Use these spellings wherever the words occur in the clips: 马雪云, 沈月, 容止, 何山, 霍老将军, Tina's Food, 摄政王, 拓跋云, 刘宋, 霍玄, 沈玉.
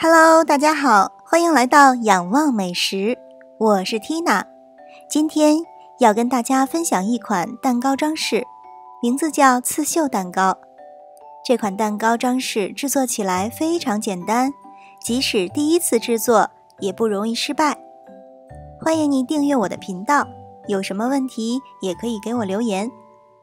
Hello， 大家好，欢迎来到仰望美食，我是 Tina。今天要跟大家分享一款蛋糕装饰，名字叫刺绣蛋糕。这款蛋糕装饰制作起来非常简单，即使第一次制作也不容易失败。欢迎你订阅我的频道，有什么问题也可以给我留言。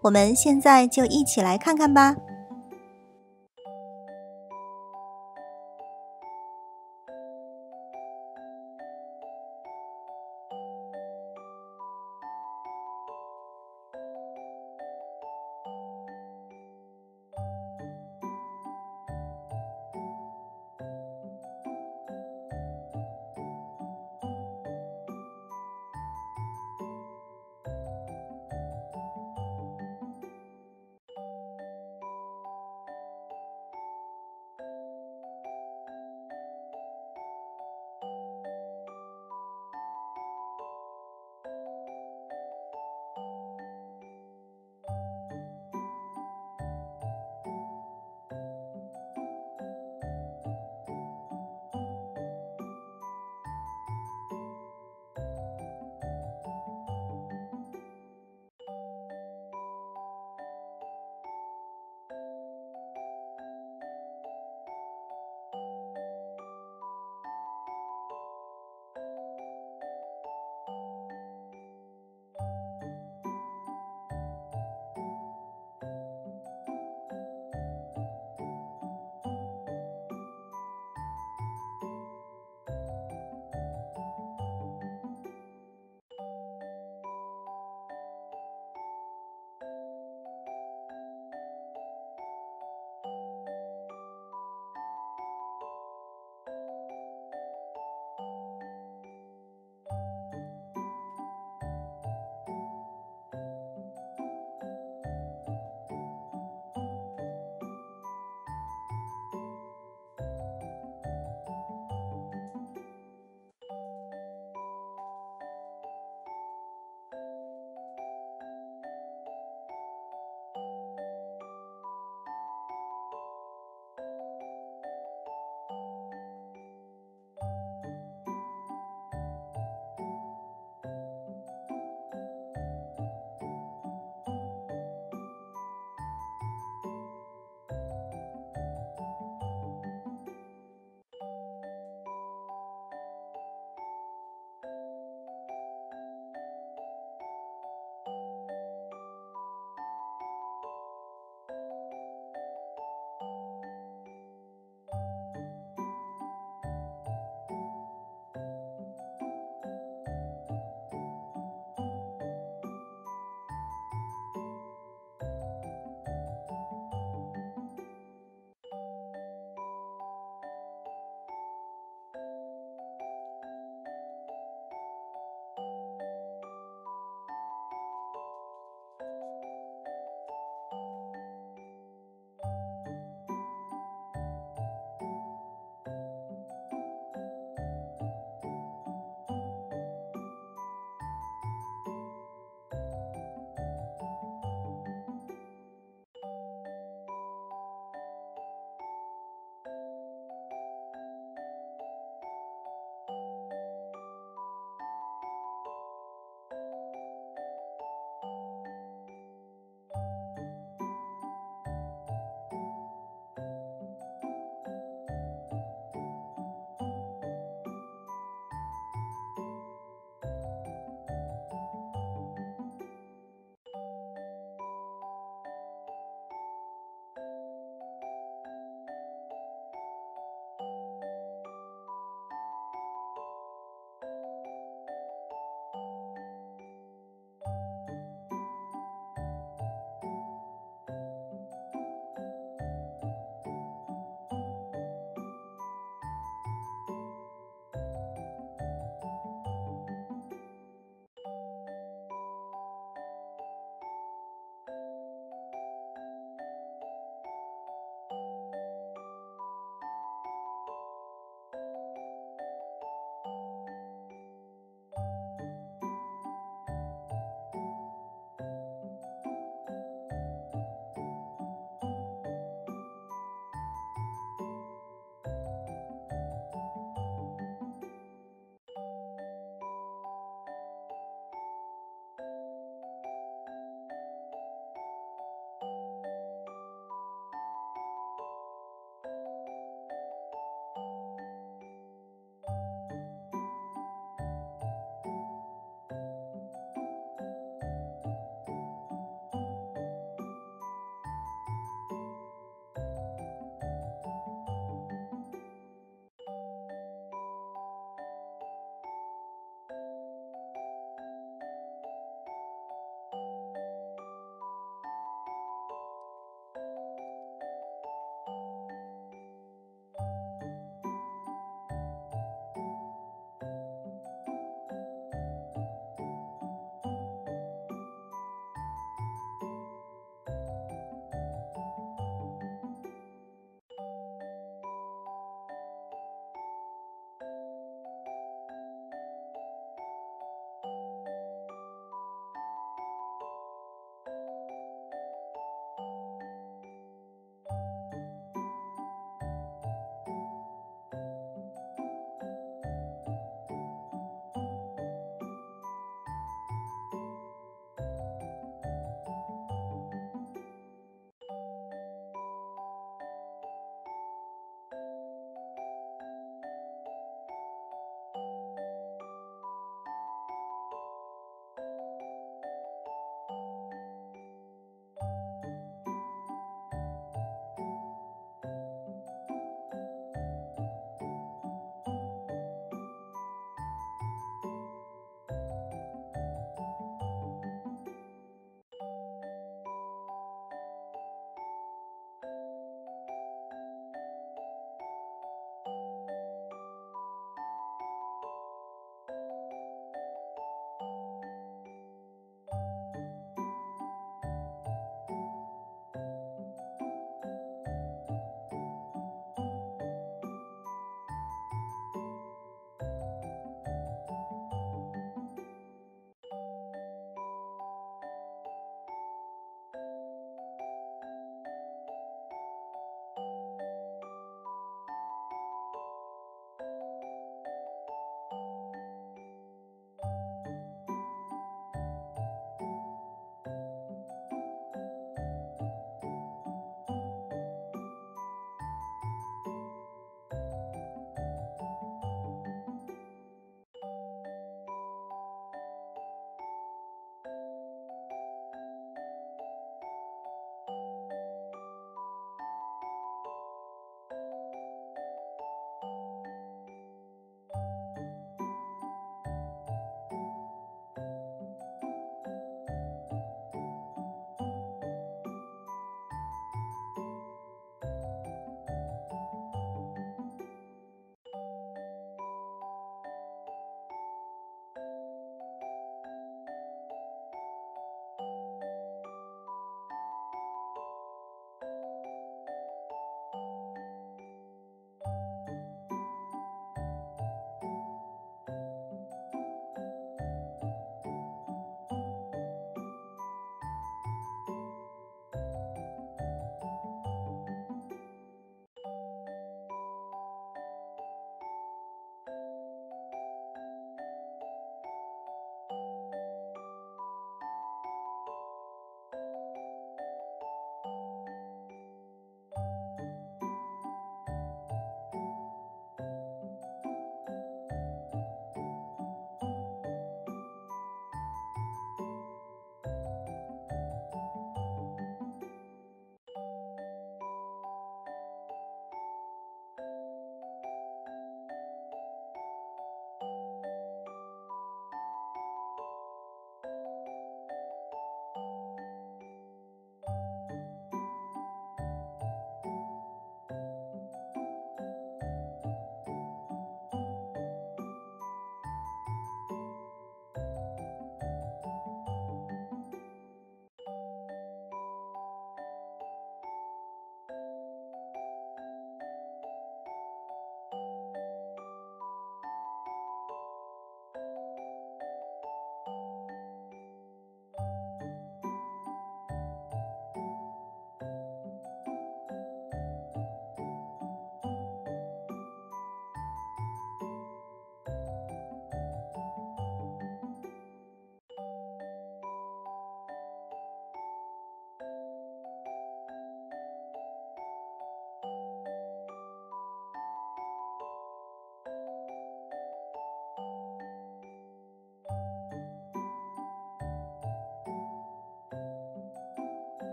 我们现在就一起来看看吧。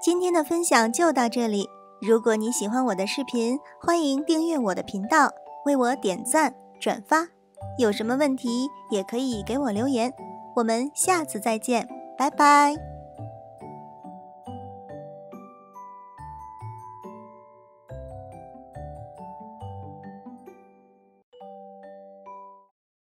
今天的分享就到这里。如果你喜欢我的视频，欢迎订阅我的频道，为我点赞、转发。有什么问题也可以给我留言。我们下次再见，拜拜。